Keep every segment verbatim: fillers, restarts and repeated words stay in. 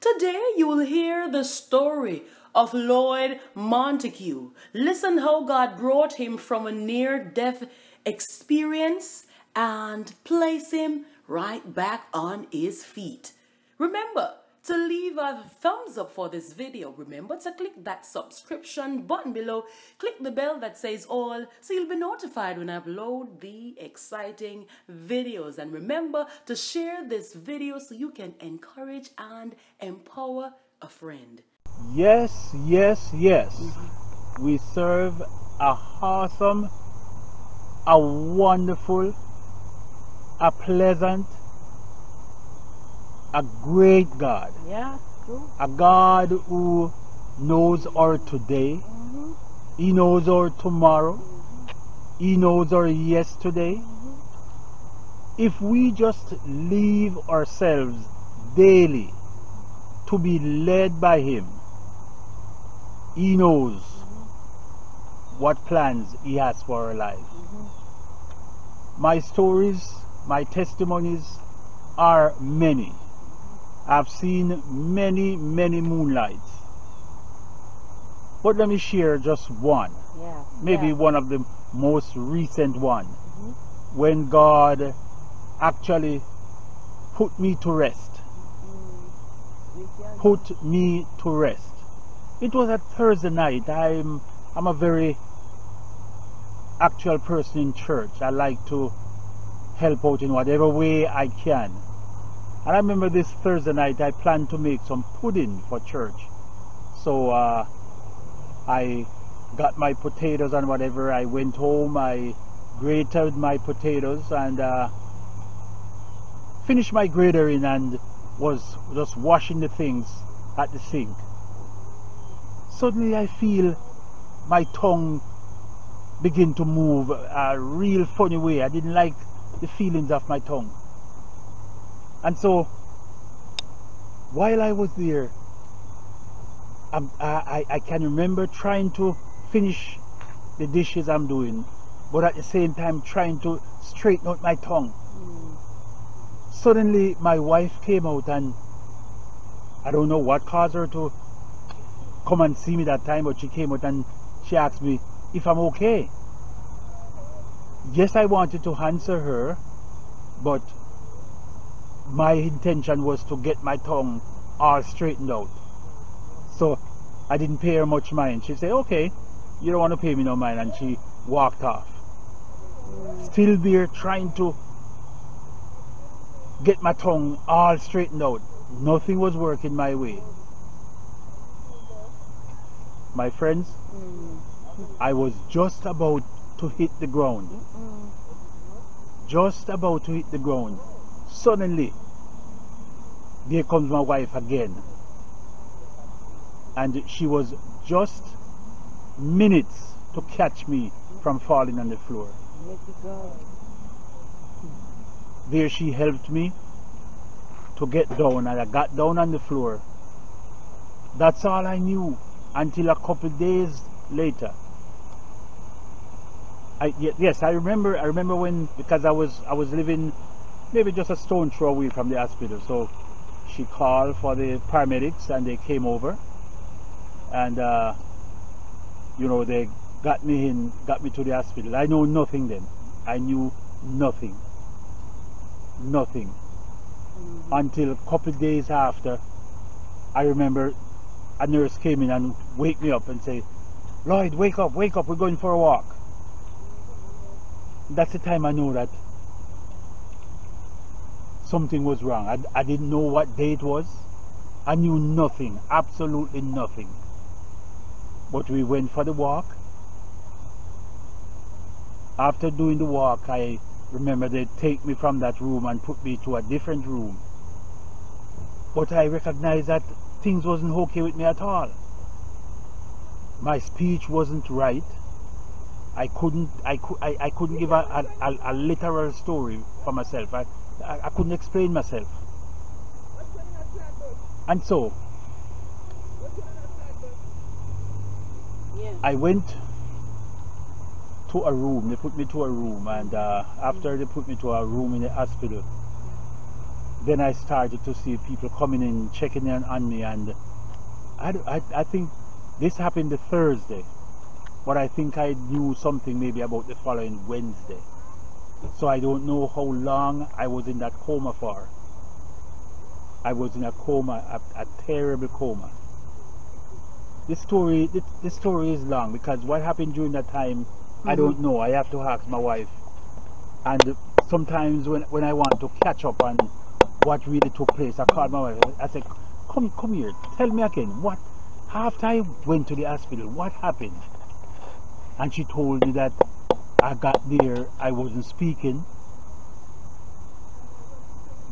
Today you will hear the story of Lloyd Montague. Listen how God brought him from a near-death experience and place him right back on his feet. Remember to leave a thumbs up for this video. Remember to click that subscription button below. Click the bell that says all so you'll be notified when I upload the exciting videos. And remember to share this video so you can encourage and empower a friend. Yes, yes, yes. Mm-hmm. We serve a awesome, a wonderful, a pleasant, a great God. Yeah, true. A God who knows our today. Mm-hmm. He knows our tomorrow. Mm-hmm. He knows our yesterday. Mm-hmm. If we just leave ourselves daily to be led by Him, He knows mm-hmm. what plans He has for our life. Mm-hmm. My stories, my testimonies are many. I've seen many, many moonlights, but let me share just one. Yeah, maybe yeah. one of the most recent one, mm-hmm. when God actually put me to rest. Mm-hmm. Put me to rest. It was a Thursday night. I'm I'm a very actual person in church. I like to help out in whatever way I can. And I remember this Thursday night I planned to make some pudding for church. So uh, I got my potatoes and whatever. I went home, I grated my potatoes and uh, finished my gratering and was just washing the things at the sink. Suddenly I feel my tongue begin to move a real funny way. I didn't like the feelings of my tongue. And so, while I was there, I, I, I can remember trying to finish the dishes I'm doing, but at the same time trying to straighten out my tongue. Mm. Suddenly, my wife came out, and I don't know what caused her to come and see me that time, but she came out and she asked me if I'm okay. Yes, I wanted to answer her, but my intention was to get my tongue all straightened out. So I didn't pay her much mind. She said, okay, you don't want to pay me no mind. And she walked off. Still there trying to get my tongue all straightened out. Nothing was working my way. My friends, I was just about to hit the ground. Just about to hit the ground. Suddenly, there comes my wife again, and she was just minutes to catch me from falling on the floor. There she helped me to get down, and I got down on the floor. That's all I knew until a couple days later. I, yes, I remember. I remember when, because I was I was living maybe just a stone throw away from the hospital. So she called for the paramedics and they came over, and uh, you know, they got me in, got me to the hospital. I know nothing then. I knew nothing, nothing, mm-hmm. until a couple of days after. I remember a nurse came in and waked me up and said, "Lloyd, wake up, wake up, we're going for a walk." That's the time I know that something was wrong. I, I didn't know what day it was. I knew nothing, absolutely nothing. But we went for the walk. After doing the walk, I remember they take me from that room and put me to a different room. But I recognized that things wasn't okay with me at all. My speech wasn't right. I couldn't, I, I, I couldn't give a, a, a, a literal story for myself. I, I, I couldn't explain myself. And so yeah. I went to a room. They put me to a room, and uh, after they put me to a room in the hospital, then I started to see people coming in, checking in on me, and I, I, I think this happened the Thursday, but I think I knew something maybe about the following Wednesday. So I don't know how long I was in that coma for. I was in a coma, a, a terrible coma. This story, this, this story is long, because what happened during that time, mm-hmm. I don't know. I have to ask my wife. And sometimes when, when I want to catch up on what really took place, I called my wife. I said, come, come here, tell me again, what, after I went to the hospital, what happened? And she told me that I got there, I wasn't speaking.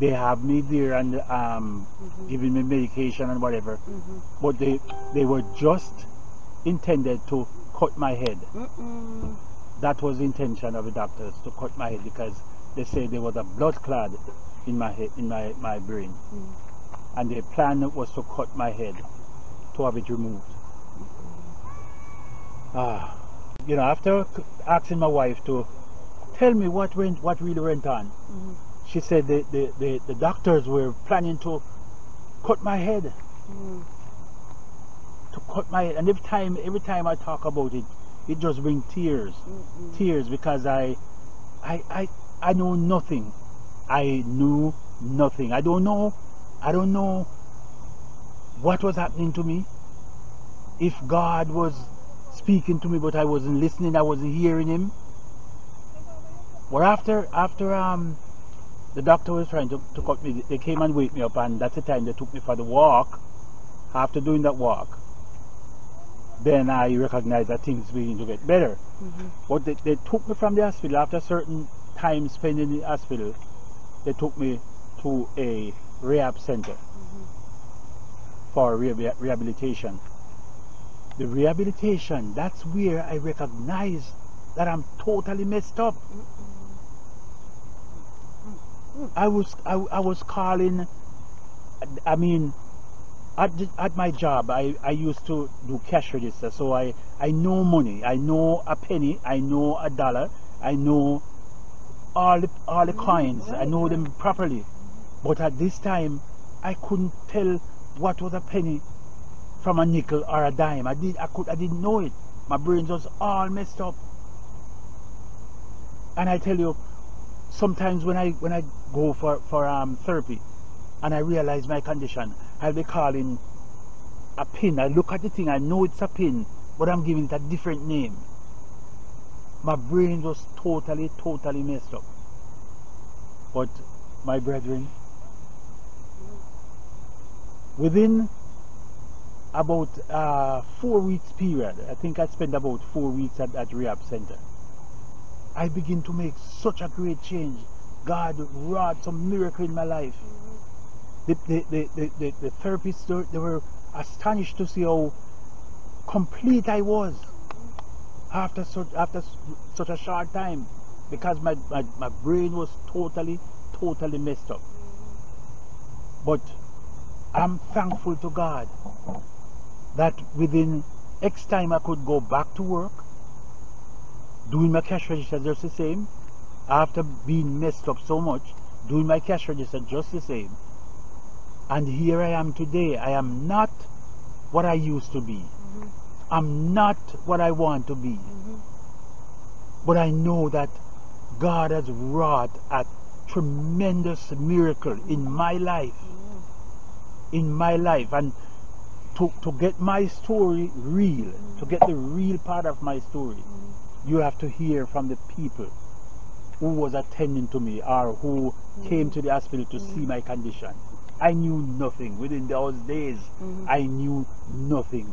They have me there and um, mm-hmm. giving me medication and whatever, mm-hmm. but they they were just intended to cut my head. Mm-mm. That was the intention of the doctors, to cut my head, because they said there was a blood clot in my head, in my my brain, mm. and their plan was to cut my head, to have it removed. Ah, you know, after asking my wife to tell me what went, what really went on. Mm-hmm. She said the, the, the, the doctors were planning to cut my head, mm. to cut my head. And every time, every time I talk about it, it just brings tears, mm-hmm. tears, because I, I, I, I know nothing. I knew nothing. I don't know, I don't know what was happening to me. If God was speaking to me, but I wasn't listening, I wasn't hearing Him. Well, after, after, um. the doctor was trying to, to cut me, they came and wake me up, and that's the time they took me for the walk. After doing that walk, then I recognized that things beginning to get better. Mm-hmm. But they, they took me from the hospital, after a certain time spent in the hospital, they took me to a rehab center, mm-hmm. for re rehabilitation. The rehabilitation, that's where I recognized that I'm totally messed up. Mm-hmm. I was I, I was calling. I mean, at the, at my job, I I used to do cash register, so I I know money. I know a penny. I know a dollar. I know all the, all the coins. I know them properly. But at this time, I couldn't tell what was a penny from a nickel or a dime. I did I could I didn't know it. My brain was all messed up. And I tell you, sometimes when I when I go for for um, therapy, and I realize my condition, I'll be calling a pin. I look at the thing, I know it's a pin, but I'm giving it a different name. My brain was totally, totally messed up. But my brethren, within about uh, four weeks period, I think I spent about four weeks at that rehab center. I begin to make such a great change. God wrought some miracle in my life. The, the, the, the, the, the therapists, they were astonished to see how complete I was after such, after such a short time, because my, my, my brain was totally, totally messed up. But I'm thankful to God that within X time I could go back to work, doing my cash register just the same, after being messed up so much, doing my cash register just the same. And here I am today. I am not what I used to be. Mm-hmm. I'm not what I want to be. Mm-hmm. But I know that God has wrought a tremendous miracle, mm-hmm. in my life. Mm-hmm. In my life. And to, to get my story real, mm-hmm. to get the real part of my story, mm-hmm. you have to hear from the people who was attending to me, or who mm-hmm. came to the hospital to mm-hmm. see my condition. I knew nothing. Within those days, mm-hmm. I knew nothing.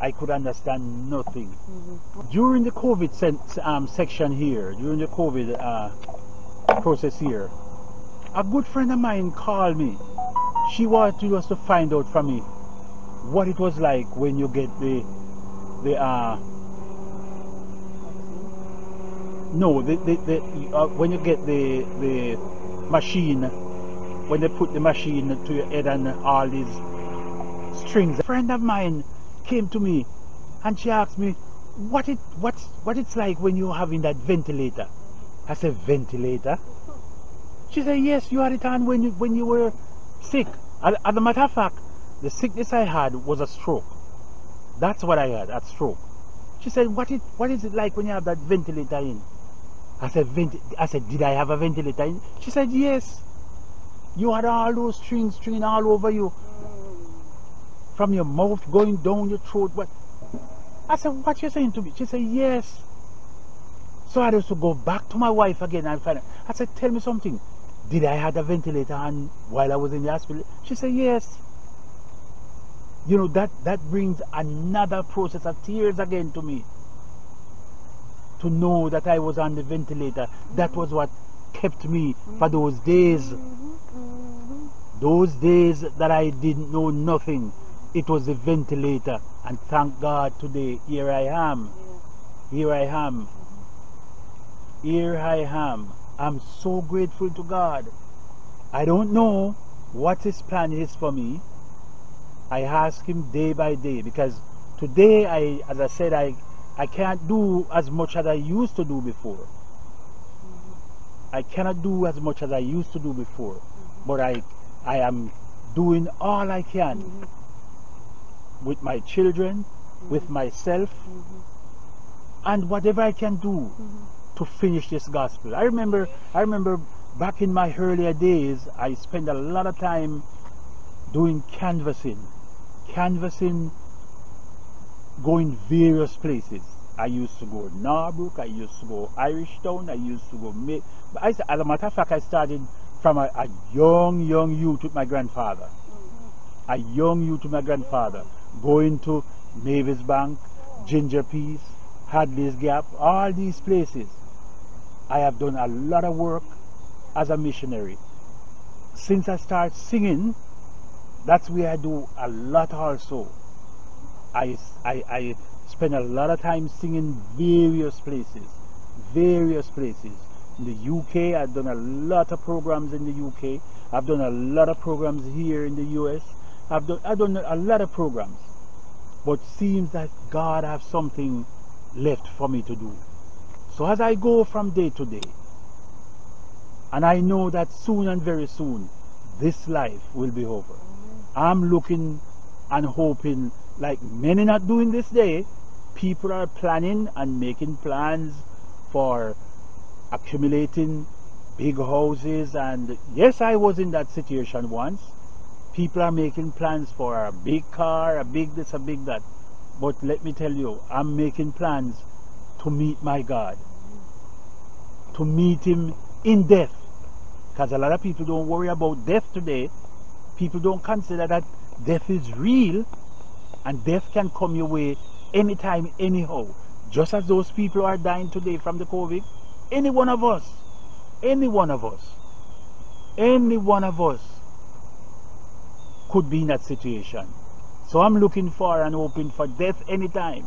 I could understand nothing. Mm-hmm. During the COVID sen um, section here, during the COVID uh, process here, a good friend of mine called me. She wanted us to find out from me what it was like when you get the the uh, No, the, the, the, uh, when you get the, the machine, when they put the machine to your head and all these strings. A friend of mine came to me and she asked me what, it, what's, what it's like when you're having that ventilator. I said, ventilator? She said, yes, you had it on when you, when you were sick. As, as a matter of fact, the sickness I had was a stroke. That's what I had, a stroke. She said, what it, what is it like when you have that ventilator in? I said, Vent I said, did I have a ventilator in? She said, yes. You had all those strings stringing all over you. From your mouth going down your throat. What? I said, what you saying to me? She said, yes. So I had to go back to my wife again and find her. I said, tell me something. Did I have a ventilator on while I was in the hospital? She said, yes. You know, that, that brings another process of tears again to me. To know that I was on the ventilator. That was what kept me for those days. Those days that I didn't know nothing. It was the ventilator. And thank God today, here I am. Here I am. Here I am. I'm so grateful to God. I don't know what His plan is for me. I ask Him day by day, because today, I, as I said, I, I can't do as much as I used to do before. Mm-hmm. I cannot do as much as I used to do before, mm-hmm. but I, I am doing all I can mm-hmm. with my children, mm-hmm. with myself, mm-hmm. and whatever I can do mm-hmm. to finish this gospel. I remember, I remember back in my earlier days, I spent a lot of time doing canvassing. Canvassing, going various places. I used to go Norbrook, I used to go Irish Town, I used to go... Ma but I, as a matter of fact, I started from a, a young, young youth with my grandfather. A young youth with my grandfather. Going to Mavis Bank, Ginger Peace, Hadley's Gap, all these places. I have done a lot of work as a missionary. Since I started singing, that's where I do a lot also. I, I, I spend a lot of time singing various places, various places. In the U K, I've done a lot of programs in the U K. I've done a lot of programs here in the U S. I've done, I've done a lot of programs. But seems that God has something left for me to do. So as I go from day to day, and I know that soon and very soon, this life will be over. I'm looking and hoping, like many not doing this day, people are planning and making plans for accumulating big houses. And yes, I was in that situation once. People are making plans for a big car, a big this, a big that. But let me tell you, I'm making plans to meet my God, to meet Him in death. Because a lot of people don't worry about death today. People don't consider that death is real, and death can come your way anytime, anyhow. Just as those people are dying today from the COVID, any one of us, any one of us, any one of us could be in that situation. So I'm looking for and hoping for death anytime.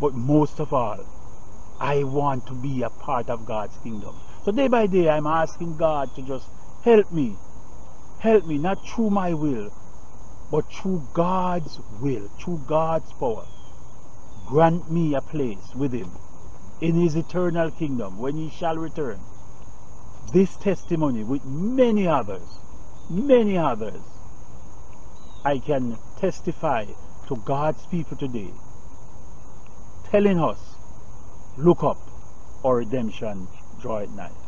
But most of all, I want to be a part of God's kingdom. So day by day, I'm asking God to just help me. Help me, not through my will, but through God's will, through God's power. Grant me a place with Him in His eternal kingdom when He shall return. This testimony, with many others, many others, I can testify to God's people today, telling us, look up, our redemption draweth nigh.